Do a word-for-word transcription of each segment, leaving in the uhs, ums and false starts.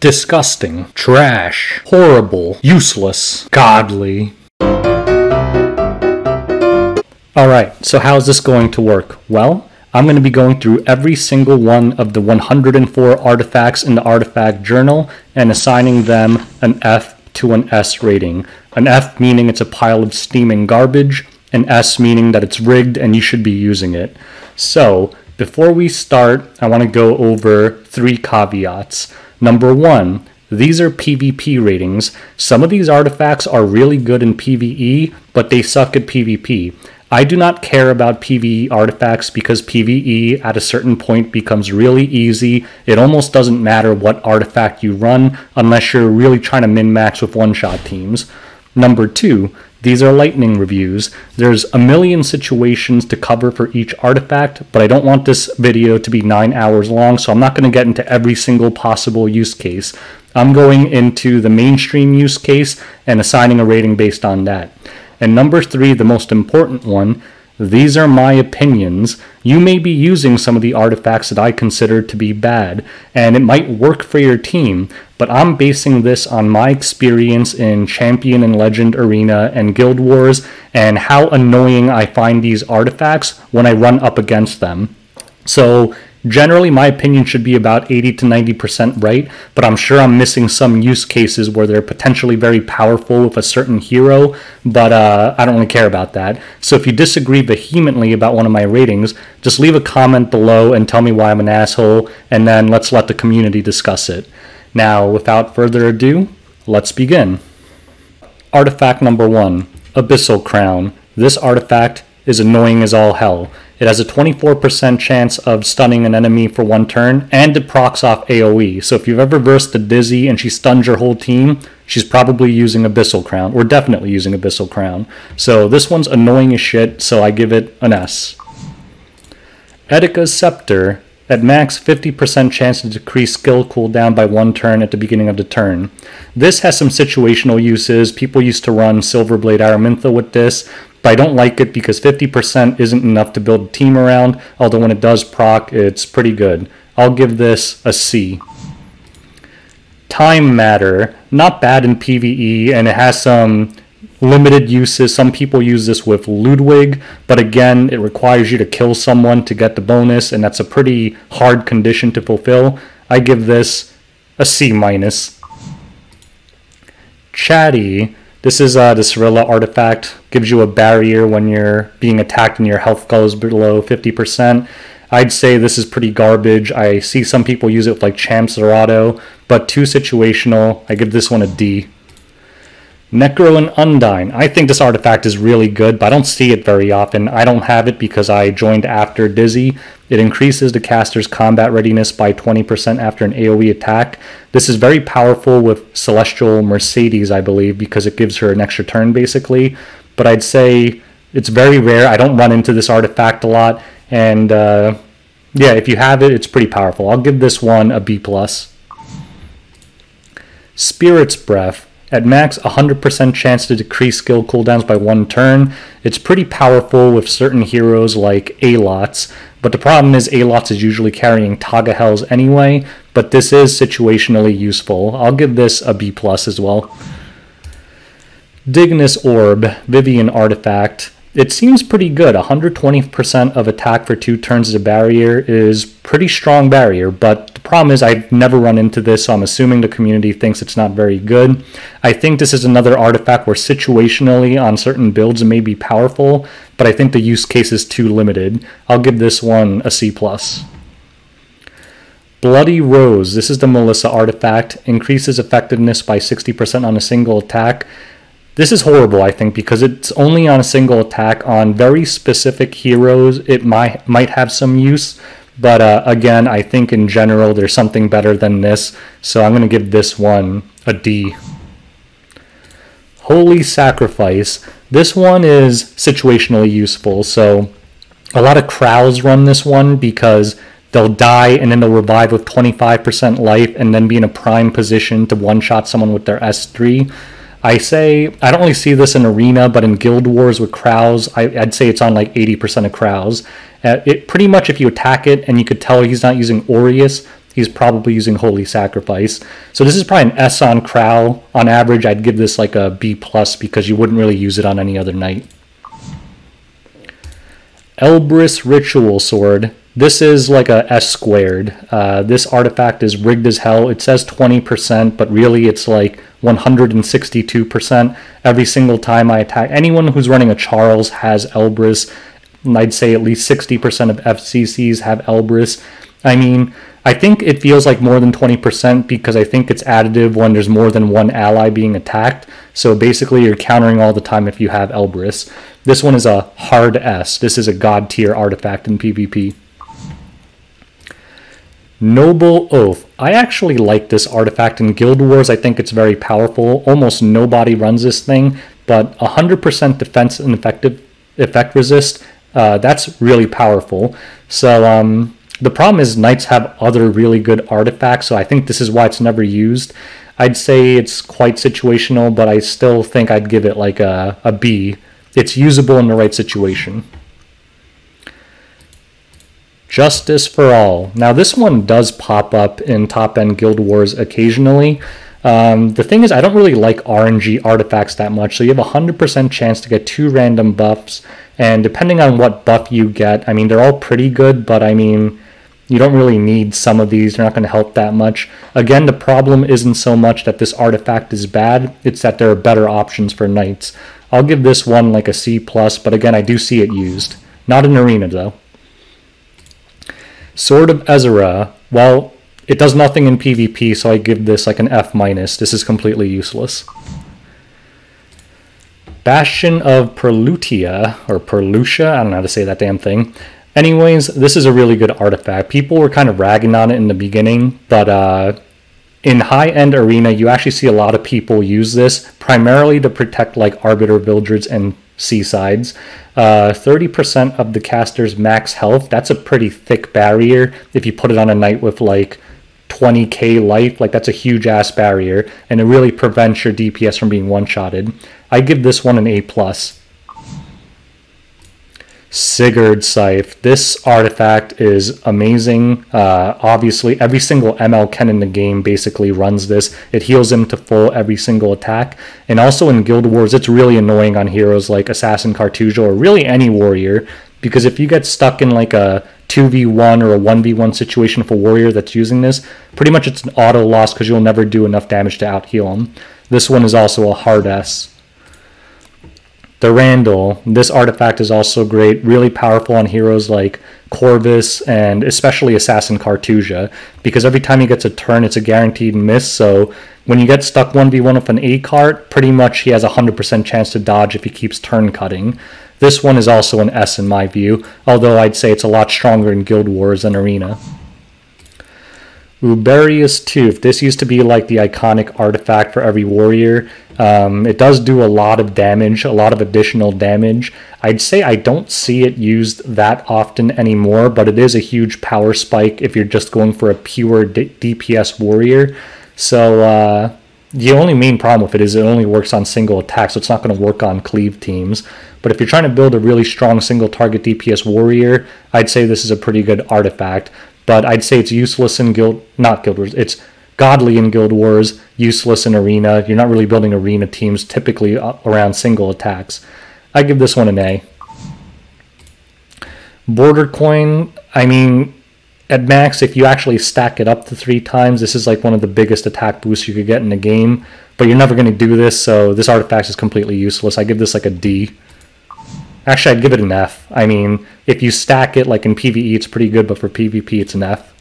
Disgusting. Trash. Horrible. Useless. Godly. Alright, so how's this going to work? Well, I'm going to be going through every single one of the one hundred four artifacts in the artifact journal and assigning them an F to an S rating. An F meaning it's a pile of steaming garbage, an S meaning that it's rigged and you should be using it. So, before we start, I want to go over three caveats. Number one, these are PvP ratings. Some of these artifacts are really good in PvE, but they suck at PvP. I do not care about PvE artifacts because PvE at a certain point becomes really easy. It almost doesn't matter what artifact you run unless you're really trying to min-max with one-shot teams. Number two, these are lightning reviews. There's a million situations to cover for each artifact, but I don't want this video to be nine hours long, so I'm not going to get into every single possible use case. I'm going into the mainstream use case and assigning a rating based on that. And number three, the most important one, these are my opinions. You may be using some of the artifacts that I consider to be bad, and it might work for your team, but I'm basing this on my experience in Champion and Legend Arena and Guild Wars and how annoying I find these artifacts when I run up against them. So generally, my opinion should be about eighty to ninety percent right, but I'm sure I'm missing some use cases where they're potentially very powerful with a certain hero, but uh, I don't really care about that. So if you disagree vehemently about one of my ratings, just leave a comment below and tell me why I'm an asshole, and then let's let the community discuss it. Now, without further ado, let's begin. Artifact number one, Abyssal Crown. This artifact is annoying as all hell. It has a twenty-four percent chance of stunning an enemy for one turn, and it procs off AoE. So if you've ever versed the Dizzy and she stuns your whole team, she's probably using Abyssal Crown, or definitely using Abyssal Crown. So this one's annoying as shit, so I give it an S. Etica's Scepter, at max fifty percent chance to decrease skill cooldown by one turn at the beginning of the turn. This has some situational uses. People used to run Silverblade Aramintha with this. I don't like it because fifty percent isn't enough to build a team around, although when it does proc, it's pretty good. I'll give this a C. Time Matter. Not bad in PvE, and it has some limited uses. Some people use this with Ludwig, but again, it requires you to kill someone to get the bonus, and that's a pretty hard condition to fulfill. I give this a C minus. Chatty. This is uh, the Cirilla artifact, gives you a barrier when you're being attacked and your health goes below fifty percent. I'd say this is pretty garbage. I see some people use it with like Champ Zerato, but too situational. I give this one a D. Necro and Undine. I think this artifact is really good, but I don't see it very often. I don't have it because I joined after Dizzy. It increases the caster's combat readiness by twenty percent after an AoE attack. This is very powerful with Celestial Mercedes, I believe, because it gives her an extra turn, basically. But I'd say it's very rare. I don't run into this artifact a lot. And, uh, yeah, if you have it, it's pretty powerful. I'll give this one a B plus. Spirit's Breath. At max, one hundred percent chance to decrease skill cooldowns by one turn. It's pretty powerful with certain heroes like Alots, but the problem is Alots is usually carrying Taga Hells anyway, but this is situationally useful. I'll give this a B plus as well. Dignus Orb, Vivian Artifact. It seems pretty good. one hundred twenty percent of attack for two turns as a barrier is pretty strong barrier, but the problem is I've never run into this, so I'm assuming the community thinks it's not very good. I think this is another artifact where situationally on certain builds it may be powerful, but I think the use case is too limited. I'll give this one a C plus. Bloody Rose. This is the Melissa artifact. Increases effectiveness by sixty percent on a single attack. This is horrible, I think, because it's only on a single attack. On very specific heroes, it might, might have some use. But uh, again, I think in general, there's something better than this. So I'm going to give this one a D. Holy Sacrifice. This one is situationally useful. So a lot of crowds run this one because they'll die and then they'll revive with twenty-five percent life and then be in a prime position to one-shot someone with their S three. I say, I don't really see this in Arena, but in Guild Wars with Kraus, I, I'd say it's on like eighty percent of Kraus. Uh, it pretty much, if you attack it, and you could tell he's not using Aureus, He's probably using Holy Sacrifice. So this is probably an S on Crowl. On average, I'd give this like a B plus, because you wouldn't really use it on any other knight. Elbris Ritual Sword. This is like a S squared. Uh, this artifact is rigged as hell. It says twenty percent, but really it's like one hundred sixty-two percent. Every single time I attack, anyone who's running a Charles has Elbris. And I'd say at least sixty percent of F C Cs have Elbris. I mean, I think it feels like more than twenty percent because I think it's additive when there's more than one ally being attacked. So basically you're countering all the time if you have Elbris. This one is a hard S. This is a god tier artifact in PvP. Noble Oath. I actually like this artifact in Guild Wars. I think it's very powerful. Almost nobody runs this thing, but one hundred percent defense and effective effect resist, uh, that's really powerful. So um, the problem is knights have other really good artifacts, so I think this is why it's never used. I'd say it's quite situational, but I still think I'd give it like a, a B. It's usable in the right situation. Justice for All. Now this one does pop up in top-end Guild Wars occasionally. Um, the thing is, I don't really like R N G artifacts that much, so you have a one hundred percent chance to get two random buffs, and depending on what buff you get, I mean, they're all pretty good, but I mean, you don't really need some of these. They're not going to help that much. Again, the problem isn't so much that this artifact is bad, it's that there are better options for knights. I'll give this one like a C plus, but again, I do see it used. Not in Arena, though. Sword of Ezra, well, it does nothing in PvP, so I give this like an F minus. This is completely useless. Bastion of Perlutia, or Perlutia, I don't know how to say that damn thing. Anyways, this is a really good artifact. People were kind of ragging on it in the beginning, but uh, in high-end Arena, you actually see a lot of people use this, primarily to protect like Arbiter Vildreds and Seasides. Uh, thirty percent of the caster's max health, that's a pretty thick barrier. If you put it on a knight with like twenty K life, like that's a huge ass barrier, and it really prevents your D P S from being one-shotted. I give this one an A plus. Sigurd Scythe. This artifact is amazing. Uh, obviously, every single M L Ken in the game basically runs this. It heals him to full every single attack. And also in Guild Wars, it's really annoying on heroes like Assassin Cartuja or really any warrior, because if you get stuck in like a two v one or a one v one situation for warrior that's using this, pretty much it's an auto loss because you'll never do enough damage to out-heal him. This one is also a hard S. The Randall. This artifact is also great, really powerful on heroes like Corvus and especially Assassin Cartuja, because every time he gets a turn, it's a guaranteed miss, so when you get stuck one v one with an A-cart, pretty much he has a one hundred percent chance to dodge if he keeps turn cutting. This one is also an S in my view, although I'd say it's a lot stronger in Guild Wars than Arena. Uberius Tooth. This used to be like the iconic artifact for every warrior. Um, it does do a lot of damage, a lot of additional damage. I'd say I don't see it used that often anymore, but it is a huge power spike if you're just going for a pure D DPS warrior. So uh, the only main problem with it is it only works on single attacks, so it's not going to work on cleave teams. But if you're trying to build a really strong single target D P S warrior, I'd say this is a pretty good artifact. But I'd say it's useless in Guild, not Guild Wars, it's godly in Guild Wars, useless in Arena. You're not really building Arena teams typically around single attacks. I give this one an A. Border Coin, I mean, at max, if you actually stack it up to three times, this is like one of the biggest attack boosts you could get in the game, but you're never going to do this, so this artifact is completely useless. I give this like a D. Actually, I'd give it an F. I mean, if you stack it, like in PvE, it's pretty good, but for PvP, it's an F.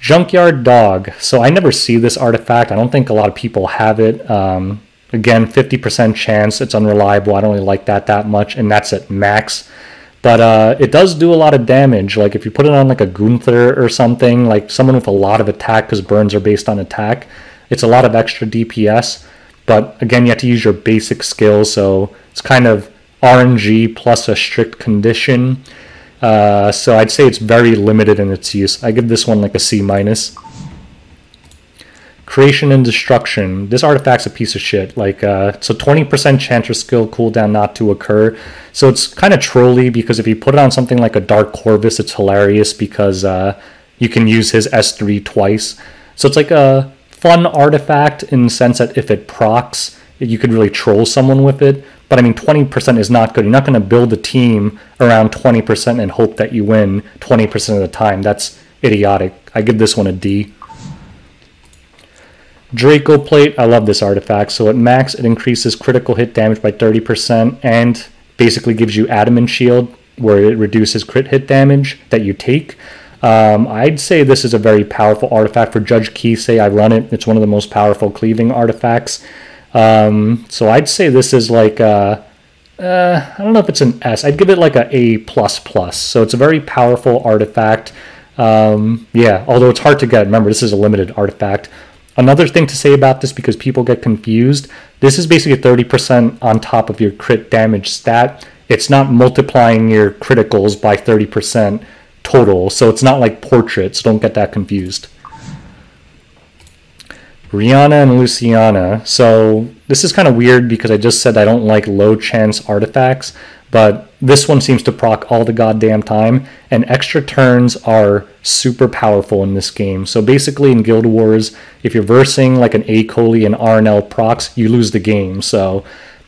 Junkyard Dog. So I never see this artifact. I don't think a lot of people have it. Um, again, fifty percent chance. It's unreliable. I don't really like that that much, and that's at max. But uh, it does do a lot of damage. Like if you put it on like a Gunther or something, like someone with a lot of attack, because burns are based on attack, it's a lot of extra D P S. But again, you have to use your basic skills, so it's kind of R N G plus a strict condition, uh, so I'd say it's very limited in its use. I give this one like a C minus. Creation and Destruction. This artifact's a piece of shit. Like, uh, it's a twenty percent chance or skill cooldown not to occur, so it's kind of trolly because if you put it on something like a Dark Corvus, it's hilarious because uh, You can use his S three twice. So it's like a fun artifact in the sense that if it procs, you could really troll someone with it. But I mean, twenty percent is not good. You're not going to build a team around twenty percent and hope that you win twenty percent of the time. That's idiotic. I give this one a D. Draco Plate, I love this artifact. So at max, it increases critical hit damage by thirty percent and basically gives you Adamant Shield, where it reduces crit hit damage that you take. Um, I'd say this is a very powerful artifact. For Judge Kisei, I run it. It's one of the most powerful cleaving artifacts. Um, so I'd say this is like a, uh, I don't know if it's an S. I'd give it like a A plus plus. So it's a very powerful artifact. Um, yeah, although it's hard to get. Remember, this is a limited artifact. Another thing to say about this, because people get confused, this is basically thirty percent on top of your crit damage stat. It's not multiplying your criticals by thirty percent total, so it's not like portraits. Don't get that confused. Rhianna and Luciana. So this is kind of weird because I just said I don't like low chance artifacts, but this one seems to proc all the goddamn time, and extra turns are super powerful in this game. So basically in Guild Wars, if you're versing like an A-Coli and R N L procs, you lose the game. So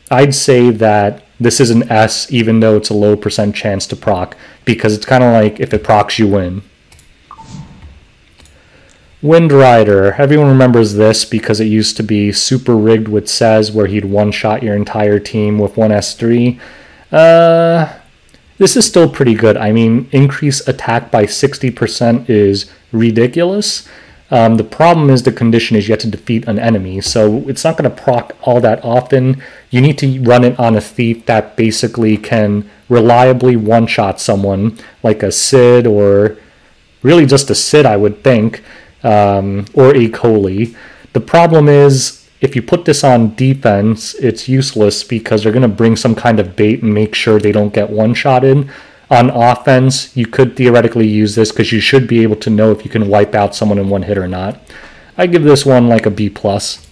I'd say that this is an S, even though it's a low percent chance to proc, because it's kind of like if it procs, you win. Windrider. Everyone remembers this because it used to be super rigged with Sez, where he'd one-shot your entire team with one S three. Uh, this is still pretty good. I mean, increase attack by sixty percent is ridiculous. Um, the problem is the condition is you have to defeat an enemy, so it's not going to proc all that often. You need to run it on a thief that basically can reliably one-shot someone, like a Cid, or really just a Cid, I would think, um, or a Coley. The problem is, if you put this on defense, it's useless because they're going to bring some kind of bait and make sure they don't get one-shotted. On offense, you could theoretically use this because you should be able to know if you can wipe out someone in one hit or not. I give this one like a B plus.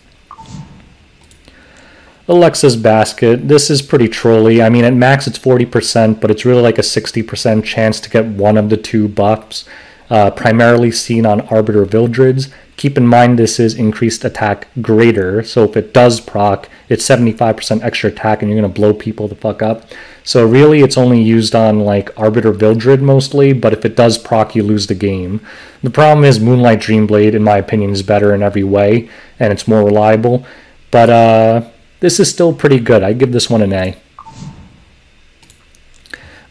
Alexa's Basket. This is pretty trolly. I mean, at max it's forty percent, but it's really like a sixty percent chance to get one of the two buffs, uh, primarily seen on Arbiter of Ildred's. Keep in mind this is increased attack greater, so if it does proc, it's seventy-five percent extra attack and you're going to blow people the fuck up. So really it's only used on like Arbiter of Ildred mostly, but if it does proc, you lose the game. The problem is Moonlight Dreamblade, in my opinion, is better in every way, and it's more reliable. But uh, this is still pretty good. I give this one an A.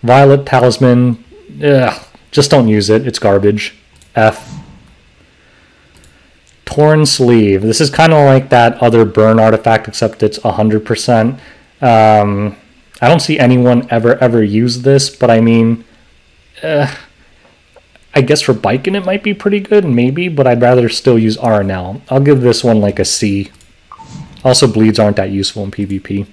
Violet Talisman, ugh, just don't use it. It's garbage. F. Torn Sleeve. This is kind of like that other burn artifact, except it's one hundred percent. Um, I don't see anyone ever, ever use this, but I mean, uh, I guess for biking it might be pretty good, maybe, but I'd rather still use R N L. I'll give this one like a C. Also, bleeds aren't that useful in PvP.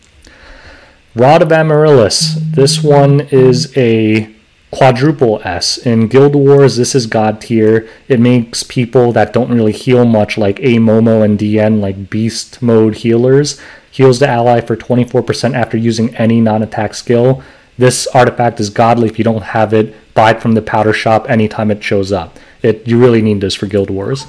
Rod of Amaryllis. This one is a quadruple S. In Guild Wars, this is God tier. It makes people that don't really heal much, like A-Momo and D N, like beast mode healers. Heals the ally for twenty-four percent after using any non-attack skill. This artifact is godly. If you don't have it, buy it from the powder shop anytime it shows up. It, you really need this for Guild Wars.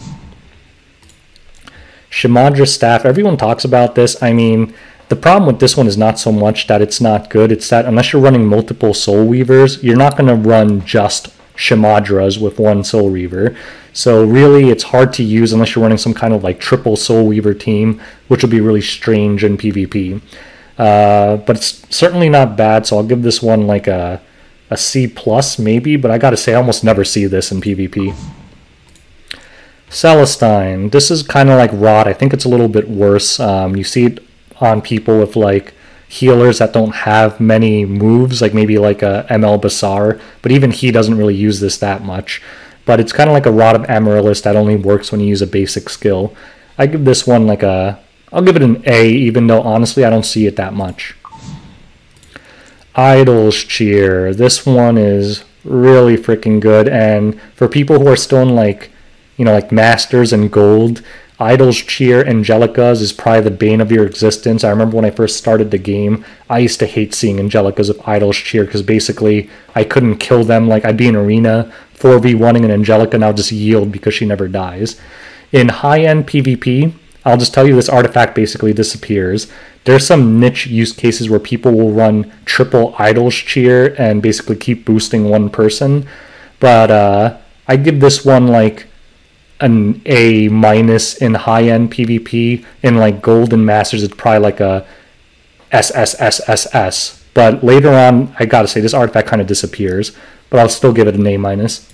Shimadra Staff. Everyone talks about this. I mean, the problem with this one is not so much that it's not good, it's that unless you're running multiple Soul Weavers, you're not going to run just Shimadras with one Soul Weaver. So really, it's hard to use unless you're running some kind of like triple Soul Weaver team, which would be really strange in PvP. Uh, but it's certainly not bad, so I'll give this one like a, a C plus maybe, but I gotta say, I almost never see this in PvP. Celestine. This is kind of like Rot. I think it's a little bit worse. Um, you see it on people with like healers that don't have many moves, like maybe like a M L Basar, but even he doesn't really use this that much. But it's kind of like a Rod of Amaryllis that only works when you use a basic skill. I give this one like a, I'll give it an A, even though honestly I don't see it that much. Idol's Cheer. This one is really freaking good, and for people who are still in like, you know, like Masters and Gold, Idol's Cheer, Angelica's is probably the bane of your existence. I remember when I first started the game, I used to hate seeing Angelica's of Idol's Cheer because basically I couldn't kill them. Like, I'd be in arena four v one-ing an Angelica and I'll just yield because she never dies. In high-end PvP, I'll just tell you this artifact basically disappears. There's some niche use cases where people will run triple Idol's Cheer and basically keep boosting one person. But uh, I give this one like an A minus in high-end PvP. In like Golden Masters, it's probably like a S S S S S. But later on, I gotta say, this artifact kind of disappears. But I'll still give it an A minus.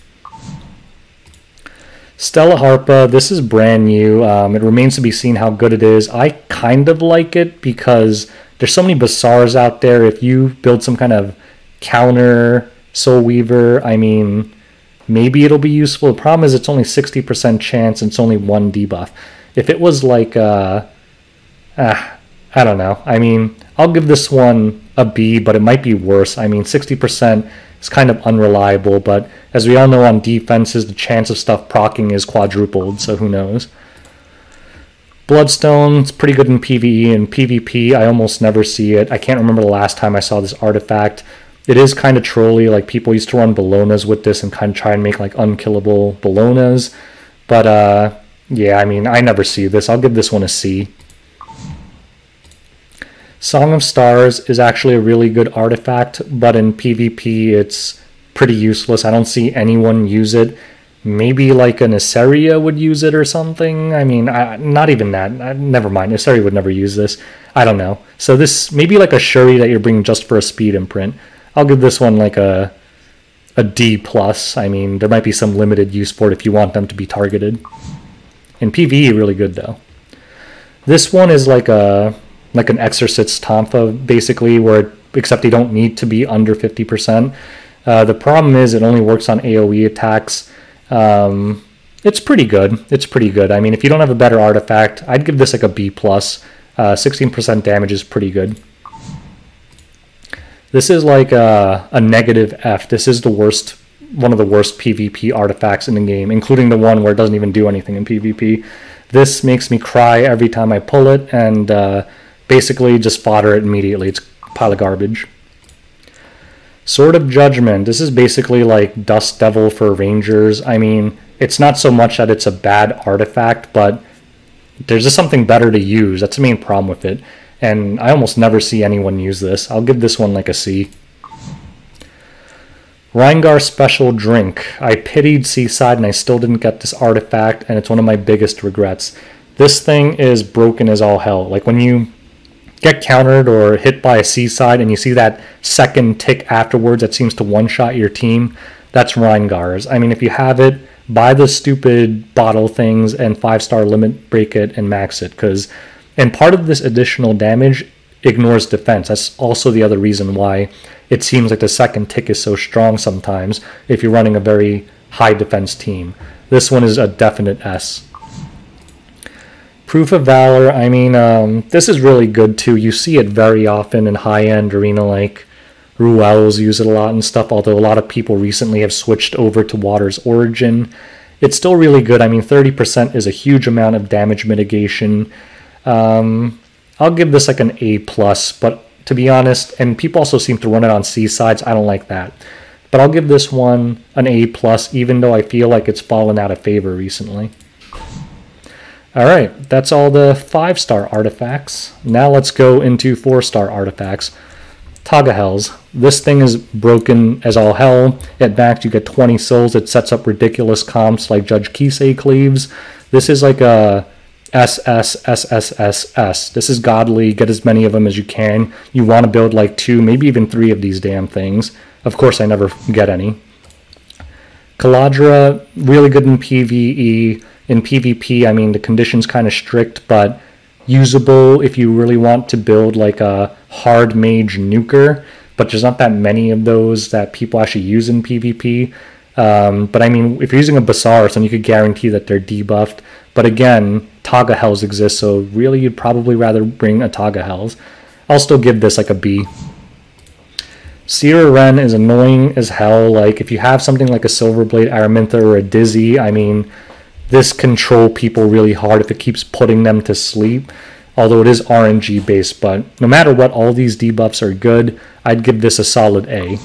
Stella Harpa, this is brand new. Um, it remains to be seen how good it is. I kind of like it because there's so many Bazaars out there. If you build some kind of counter Soul Weaver, I mean, maybe it'll be useful. The problem is it's only sixty percent chance and it's only one debuff. If it was like, uh, uh, I don't know. I mean, I'll give this one a B, but it might be worse. I mean, sixty percent. It's kind of unreliable, but as we all know on defenses, the chance of stuff proccing is quadrupled, so who knows. Bloodstone's pretty good in PvE, and PvP I almost never see it. I can't remember the last time I saw this artifact. It is kind of trolly, like people used to run Bolognas with this and kind of try and make like unkillable Bolognas. But uh, yeah, I mean, I never see this. I'll give this one a C. Song of Stars is actually a really good artifact, but in PvP it's pretty useless. I don't see anyone use it. Maybe like an Assyria would use it or something. I mean, I, not even that. I, never mind. Assyria would never use this. I don't know. So this, maybe like a Shuri that you're bringing just for a speed imprint. I'll give this one like a, a D plus. I mean, there might be some limited use for it if you want them to be targeted. In PvE, really good though. This one is like a... like an Exorcist's Tonfa, basically, where except you don't need to be under fifty percent. Uh, the problem is it only works on AoE attacks. Um, it's pretty good. It's pretty good. I mean, if you don't have a better artifact, I'd give this like a B plus. Uh, sixteen percent damage is pretty good. This is like a, a negative F. This is the worst, one of the worst PvP artifacts in the game, including the one where it doesn't even do anything in PvP. This makes me cry every time I pull it, and... Uh, basically, just fodder it immediately. It's a pile of garbage. Sword of Judgment. This is basically like Dust Devil for Rangers. I mean, it's not so much that it's a bad artifact, but there's just something better to use. That's the main problem with it. And I almost never see anyone use this. I'll give this one like a C. Rheingar's Special Drink. I pitied Seaside and I still didn't get this artifact, and it's one of my biggest regrets. This thing is broken as all hell. Like when you get countered or hit by a Seaside and you see that second tick afterwards that seems to one-shot your team, that's Rheingar's. I mean, if you have it, buy the stupid bottle things and five-star limit, break it, and max it. Because, and part of this additional damage ignores defense. That's also the other reason why it seems like the second tick is so strong sometimes if you're running a very high defense team. This one is a definite S. Proof of Valor, I mean, um, this is really good too. You see it very often in high-end arena, like Ruel's use it a lot and stuff, although a lot of people recently have switched over to Water's Origin. It's still really good. I mean, thirty percent is a huge amount of damage mitigation. Um, I'll give this like an A plus, but to be honest, and people also seem to run it on Seasides, I don't like that. But I'll give this one an A plus, even though I feel like it's fallen out of favor recently. Alright, that's all the five-star artifacts. Now let's go into four-star artifacts. Taga Hells. This thing is broken as all hell. At max you get twenty souls. It sets up ridiculous comps like Judge Kisei Cleaves. This is like a S S S S S S. This is godly. Get as many of them as you can. You want to build like two, maybe even three of these damn things. Of course I never get any. Caladra, really good in PvE. In PvP, I mean, the condition's kind of strict, but usable if you really want to build like a hard mage nuker, but there's not that many of those that people actually use in PvP. Um, but I mean, if you're using a Bazaar, then you could guarantee that they're debuffed. But again, Taga Hells exist, so really you'd probably rather bring a Taga Hells. I'll still give this like a B. Sierra Ren is annoying as hell. Like, if you have something like a Silverblade Aramintha or a Dizzy, I mean... this control people really hard if it keeps putting them to sleep. Although it is R N G based, but no matter what, all these debuffs are good. I'd give this a solid A.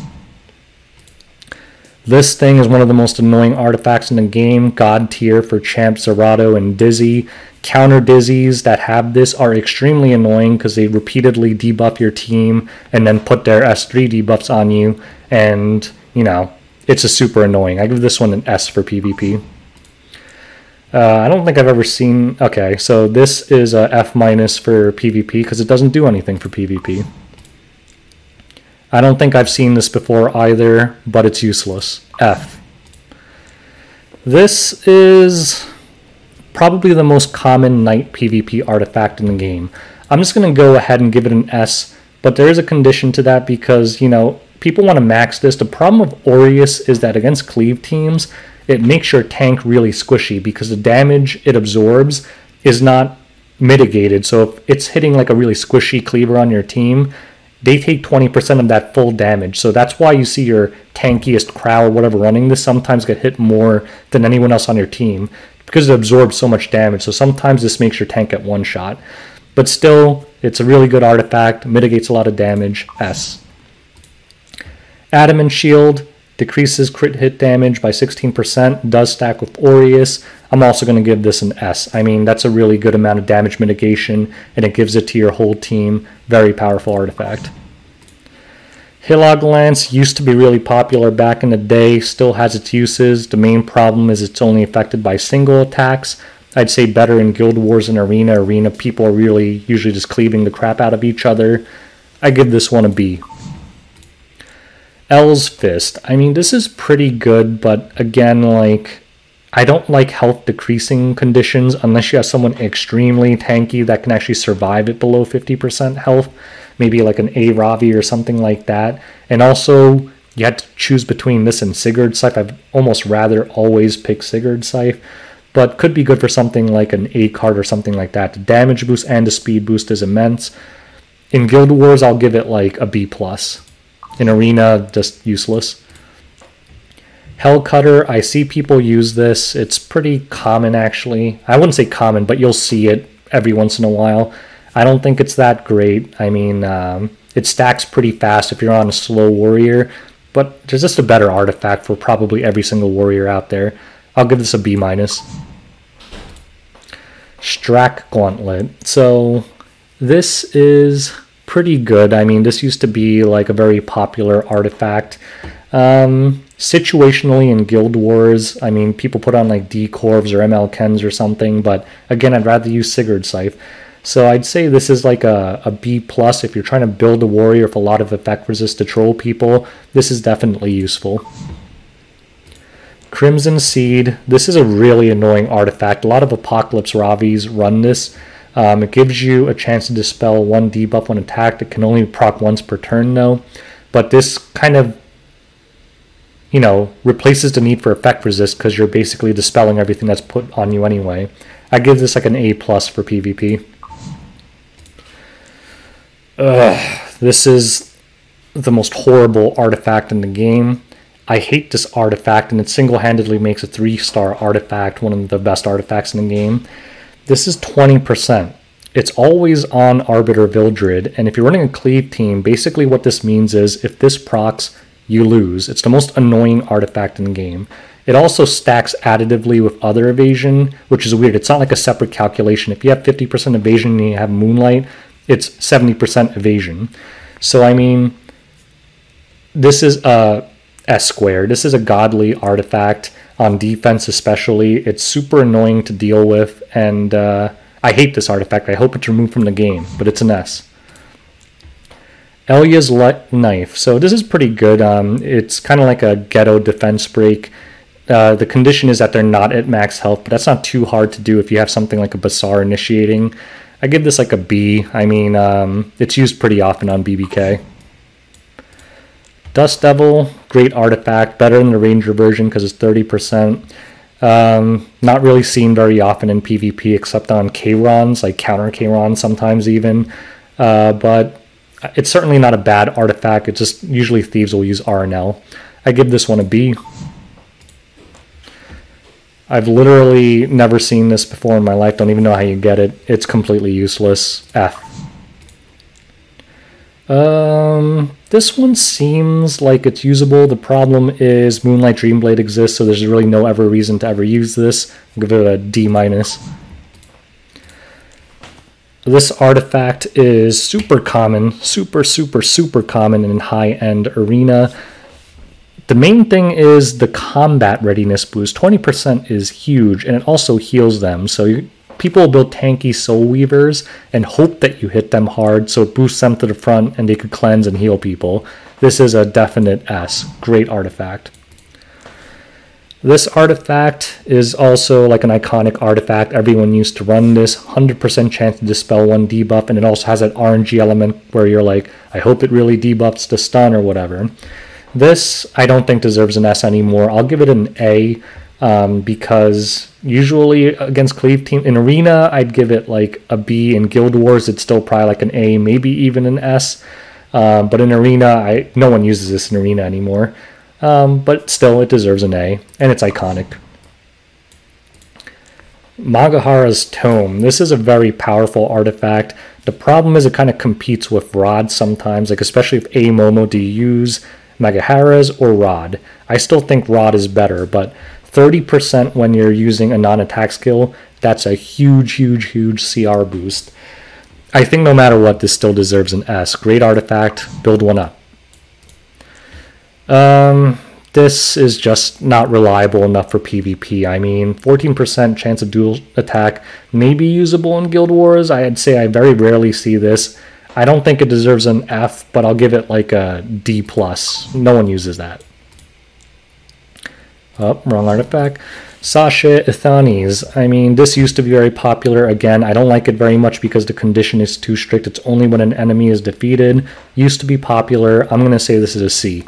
This thing is one of the most annoying artifacts in the game. God tier for Champ, Zerato, and Dizzy. Counter Dizzies that have this are extremely annoying because they repeatedly debuff your team and then put their S three debuffs on you. And, you know, it's a super annoying. I give this one an S for PvP. Uh, I don't think I've ever seen... Okay, so this is a F minus for PvP because it doesn't do anything for PvP. I don't think I've seen this before either, but it's useless. F. This is probably the most common Knight PvP artifact in the game. I'm just going to go ahead and give it an S, but there is a condition to that because, you know, people want to max this. The problem with Aureus is that against cleave teams, it makes your tank really squishy because the damage it absorbs is not mitigated. So if it's hitting like a really squishy cleaver on your team, they take twenty percent of that full damage. So that's why you see your tankiest Crow or whatever running this sometimes get hit more than anyone else on your team because it absorbs so much damage. So sometimes this makes your tank at one shot. But still, it's a really good artifact, mitigates a lot of damage. S. Adamant Shield. Decreases crit hit damage by sixteen percent, does stack with Aureus. I'm also going to give this an S. I mean, that's a really good amount of damage mitigation, and it gives it to your whole team. Very powerful artifact. Hillog Lance used to be really popular back in the day, still has its uses. The main problem is it's only affected by single attacks. I'd say better in Guild Wars and Arena. Arena people are really usually just cleaving the crap out of each other. I give this one a B. El's Fist. I mean, this is pretty good, but again, like, I don't like health decreasing conditions unless you have someone extremely tanky that can actually survive it below fifty percent health, maybe like an A Ravi or something like that. And also, you had to choose between this and Sigurd Scythe. I'd almost rather always pick Sigurd Scythe, but could be good for something like an A card or something like that. The damage boost and the speed boost is immense. In Guild Wars, I'll give it like a B plus. In Arena, just useless. Hellcutter, I see people use this. It's pretty common, actually. I wouldn't say common, but you'll see it every once in a while. I don't think it's that great. I mean, um, it stacks pretty fast if you're on a slow warrior, but there's just a better artifact for probably every single warrior out there. I'll give this a B minus. Strack Gauntlet. So this is... pretty good. I mean, this used to be like a very popular artifact. Um, situationally in Guild Wars, I mean, people put on like D-Corvs or M L Kens or something, but again, I'd rather use Sigurd Scythe. So I'd say this is like a, a B plus. If you're trying to build a warrior with a lot of effect resist to troll people, this is definitely useful. Crimson Seed. This is a really annoying artifact. A lot of Apocalypse Ravis run this. Um, it gives you a chance to dispel one debuff when attacked. It can only proc once per turn, though. But this kind of, you know, replaces the need for effect resist because you're basically dispelling everything that's put on you anyway. I give this like an A plus for PvP. Ugh, this is the most horrible artifact in the game. I hate this artifact, and it single-handedly makes a three star artifact one of the best artifacts in the game. This is twenty percent. It's always on Arbiter Vildred, and if you're running a cleave team, basically what this means is if this procs, you lose. It's the most annoying artifact in the game. It also stacks additively with other evasion, which is weird. It's not like a separate calculation. If you have fifty percent evasion and you have Moonlight, it's seventy percent evasion. So, I mean, this is a S squared. This is a godly artifact. On defense especially, it's super annoying to deal with, and uh, I hate this artifact. I hope it's removed from the game, but it's an S. Elia's Knife. So this is pretty good. Um, it's kind of like a ghetto defense break. Uh, the condition is that they're not at max health, but that's not too hard to do if you have something like a Bazaar initiating. I give this like a B. I mean, um, it's used pretty often on B B K. Dust Devil, great artifact, better than the Ranger version because it's thirty percent. Um, not really seen very often in PvP except on K-Rons, like counter K-Rons sometimes even. Uh, but it's certainly not a bad artifact, it's just usually thieves will use R N L. I give this one a B. I've literally never seen this before in my life. Don't even know how you get it. It's completely useless. F. Um, this one seems like it's usable. The problem is Moonlight Dreamblade exists, so there's really no ever reason to ever use this. I'll give it a D minus. This artifact is super common, super, super, super common in high-end arena. The main thing is the combat readiness boost. twenty percent is huge, and it also heals them. So you, people build tanky soul weavers and hope that you hit them hard, so it boosts them to the front, and they could cleanse and heal people. This is a definite S. Great artifact. This artifact is also like an iconic artifact. Everyone used to run this. one hundred percent chance to dispel one debuff, and it also has an R N G element where you're like, I hope it really debuffs the stun or whatever. This, I don't think, deserves an S anymore. I'll give it an A um, because usually against Cleave Team in Arena, I'd give it like a B. In Guild Wars, it's still probably like an A, maybe even an S. Uh, but in Arena, I, no one uses this in Arena anymore. Um, but still, it deserves an A, and it's iconic. Magahara's Tome. This is a very powerful artifact. The problem is it kind of competes with Rod sometimes, like especially if A-Momo, do you use Magahara's or Rod? I still think Rod is better, but thirty percent when you're using a non-attack skill, that's a huge, huge, huge C R boost. I think no matter what, this still deserves an S. Great artifact. Build one up. Um, this is just not reliable enough for PvP. I mean, fourteen percent chance of dual attack, maybe usable in Guild Wars. I'd say I very rarely see this. I don't think it deserves an F, but I'll give it like a D plus. No one uses that. Oh, wrong artifact. Sasha Ithani's. I mean, this used to be very popular. Again, I don't like it very much because the condition is too strict. It's only when an enemy is defeated. Used to be popular. I'm going to say this is a C.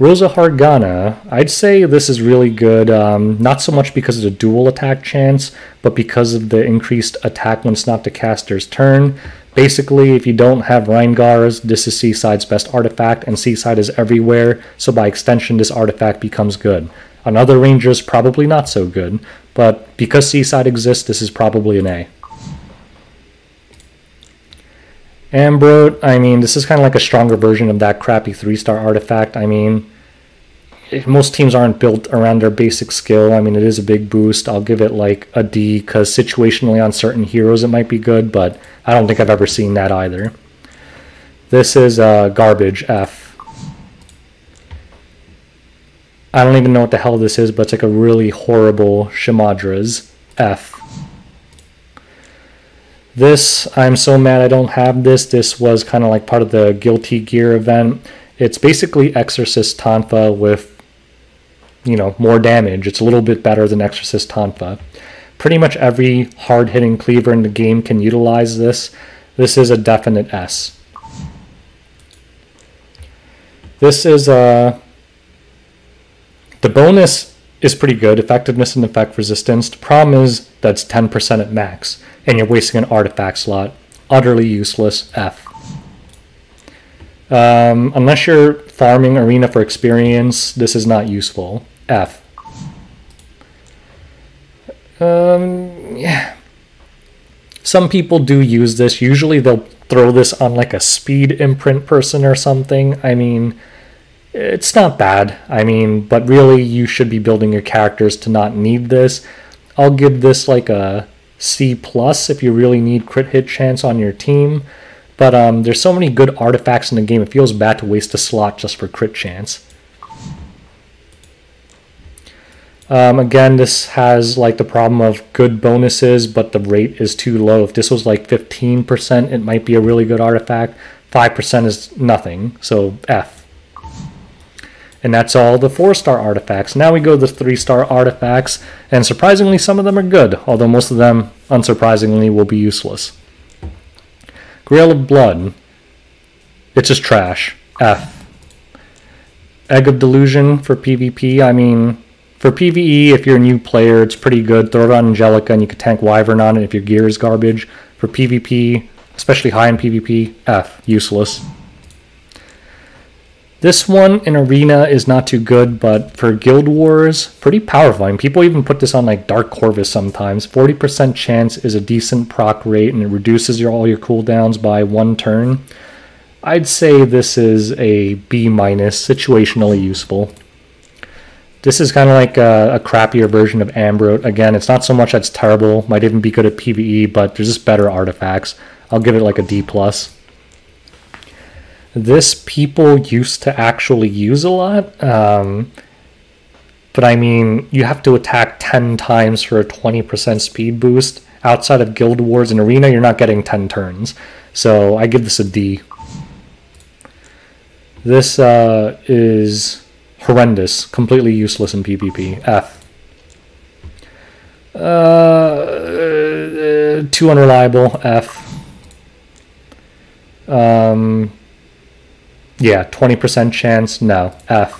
Rosa Hargana, I'd say this is really good, um, not so much because of the dual attack chance, but because of the increased attack when it's not the caster's turn. Basically, if you don't have Rheingar's, this is Seaside's best artifact, and Seaside is everywhere, so by extension this artifact becomes good. On other rangers, probably not so good, but because Seaside exists, this is probably an A. Ambrot, I mean, this is kind of like a stronger version of that crappy three-star artifact. I mean, most teams aren't built around their basic skill. I mean, it is a big boost. I'll give it like a D because situationally on certain heroes it might be good, but I don't think I've ever seen that either. This is uh, garbage, F. I don't even know what the hell this is, but it's like a really horrible Shimadra's, F. This, I'm so mad I don't have this. This was kind of like part of the Guilty Gear event. It's basically Exorcist's Tonfa with, you know, more damage. It's a little bit better than Exorcist's Tonfa. Pretty much every hard-hitting cleaver in the game can utilize this. This is a definite S. This is a... The bonus is pretty good. Effectiveness and effect resistance. The problem is that's ten percent at max, and you're wasting an artifact slot. Utterly useless, F. Um, unless you're farming arena for experience, this is not useful, F. Um, yeah. Some people do use this. Usually they'll throw this on like a speed imprint person or something. I mean, it's not bad. I mean, but really you should be building your characters to not need this. I'll give this like a C plus if you really need crit hit chance on your team. But um, there's so many good artifacts in the game, it feels bad to waste a slot just for crit chance. Um, again, this has like the problem of good bonuses, but the rate is too low. If this was like fifteen percent, it might be a really good artifact. five percent is nothing, so F. And that's all the four-star artifacts. Now we go to the three-star artifacts, and surprisingly some of them are good, although most of them, unsurprisingly, will be useless. Grail of Blood. It's just trash. F. Egg of Delusion for PvP. I mean, for PvE, if you're a new player, it's pretty good. Throw it on Angelica and you can tank Wyvern on it if your gear is garbage. For PvP, especially high-end PvP, F. Useless. This one in Arena is not too good, but for Guild Wars, pretty powerful. I mean, people even put this on like Dark Corvus sometimes. forty percent chance is a decent proc rate, and it reduces your, all your cooldowns by one turn. I'd say this is a B minus, situationally useful. This is kind of like a, a crappier version of Ambrot. Again, it's not so much that's terrible, might even be good at PvE, but there's just better artifacts. I'll give it like a D plus. This people used to actually use a lot, um, but I mean, you have to attack ten times for a twenty percent speed boost. Outside of Guild Wars and Arena, you're not getting ten turns. So I give this a D. This uh, is horrendous, completely useless in PvP. F. Uh, uh, too unreliable, F. Um... Yeah, twenty percent chance, no, F.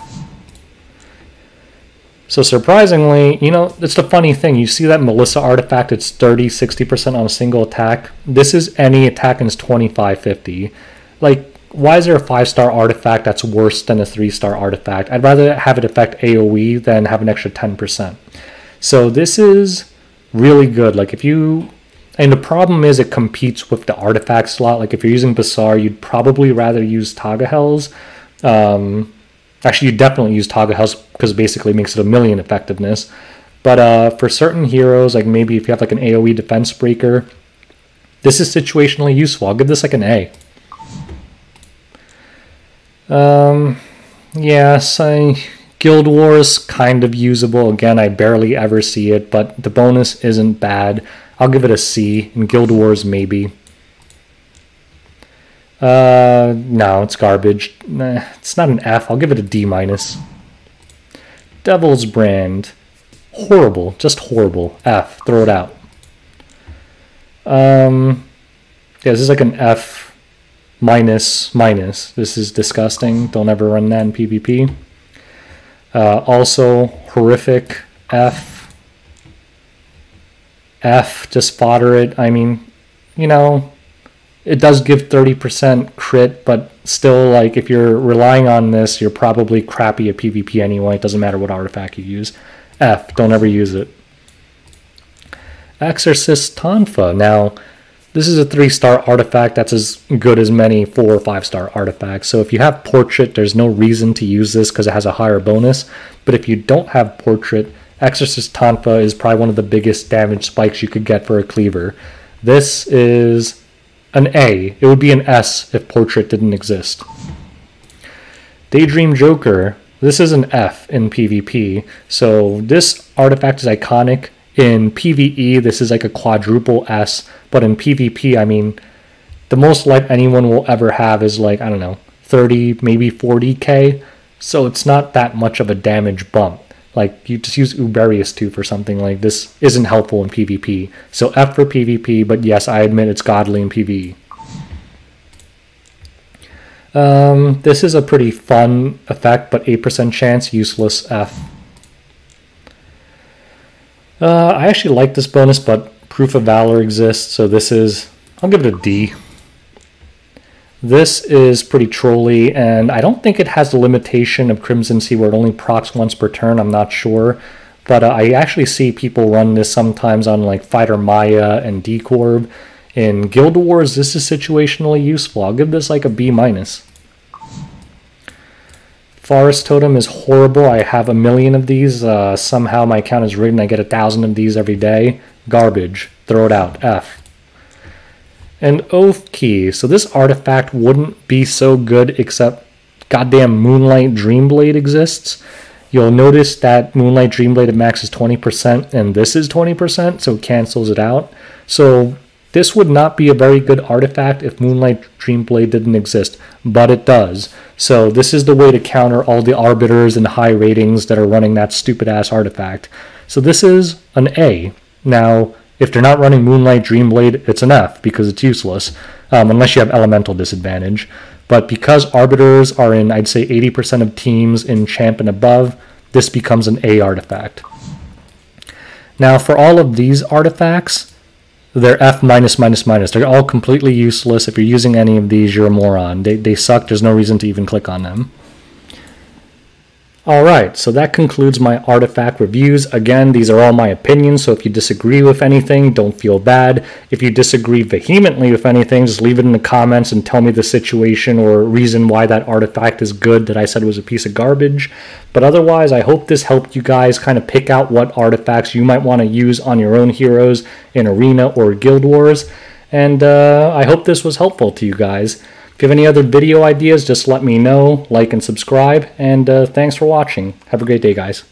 So surprisingly, you know, it's the funny thing. You see that Melissa artifact, it's thirty, sixty percent on a single attack. This is any attack and it's twenty-five, fifty. Like, why is there a five star artifact that's worse than a three star artifact? I'd rather have it affect AoE than have an extra ten percent. So this is really good. Like, if you... And the problem is it competes with the artifact slot. Like if you're using Bazaar, you'd probably rather use Taga Hells. Um, actually, you definitely use Taga Hells because it basically makes it a million effectiveness. But uh, for certain heroes, like maybe if you have like an AoE defense breaker, this is situationally useful. I'll give this like an A. Um, yes, I... Guild Wars, kind of usable. Again, I barely ever see it, but the bonus isn't bad. I'll give it a C. In Guild Wars, maybe. Uh, no, it's garbage. Nah, it's not an F. I'll give it a D minus. Devil's Brand. Horrible. Just horrible. F. Throw it out. Um, yeah, this is like an F minus minus. This is disgusting. Don't ever run that in PvP. Uh, also horrific. F. F, just fodder it. I mean, you know, it does give thirty percent crit, but still, like, if you're relying on this, you're probably crappy at PvP anyway. It doesn't matter what artifact you use. F, don't ever use it. Exorcist's Tonfa. Now, this is a three star artifact that's as good as many four or five star artifacts. So if you have Portrait, there's no reason to use this because it has a higher bonus. But if you don't have Portrait, Exorcist's Tonfa is probably one of the biggest damage spikes you could get for a cleaver. This is an A. It would be an S if Portrait didn't exist. Daydream Joker. This is an F in PvP. So this artifact is iconic. In PvE, this is like a quadruple S, but in PvP, I mean, the most life anyone will ever have is like, I don't know, thirty, maybe forty K, so it's not that much of a damage bump. Like, you just use Uberius Tooth or something like this isn't helpful in PvP. So F for PvP, but yes, I admit it's godly in PvE. Um, this is a pretty fun effect, but eight percent chance, useless, F. Uh, I actually like this bonus, but Proof of Valor exists, so this is... I'll give it a D. This is pretty trolly, and I don't think it has the limitation of Crimson Seed where it only procs once per turn, I'm not sure. But uh, I actually see people run this sometimes on like Fighter Maya and D corb. In Guild Wars, this is situationally useful. I'll give this like a B minus. Forest Totem is horrible. I have a million of these. Uh, somehow my account is rigged and I get a thousand of these every day. Garbage. Throw it out. F. And Oath Key. So this artifact wouldn't be so good except goddamn Moonlight Dreamblade exists. You'll notice that Moonlight Dreamblade at max is twenty percent and this is twenty percent, so it cancels it out. So this would not be a very good artifact if Moonlight Dreamblade didn't exist, but it does. So this is the way to counter all the arbiters and high ratings that are running that stupid-ass artifact. So this is an A. Now, if they're not running Moonlight Dreamblade, it's an F because it's useless, um, unless you have elemental disadvantage. But because arbiters are in, I'd say, eighty percent of teams in Champ and above, this becomes an A artifact. Now, for all of these artifacts... They're F minus minus minus. They're all completely useless. If you're using any of these, you're a moron. They, they suck. There's no reason to even click on them. Alright, so that concludes my artifact reviews. Again, these are all my opinions, so if you disagree with anything, don't feel bad. If you disagree vehemently with anything, just leave it in the comments and tell me the situation or reason why that artifact is good that I said was a piece of garbage. But otherwise, I hope this helped you guys kind of pick out what artifacts you might want to use on your own heroes in Arena or Guild Wars. And uh, I hope this was helpful to you guys. If you have any other video ideas, just let me know, like and subscribe, and uh, thanks for watching. Have a great day, guys.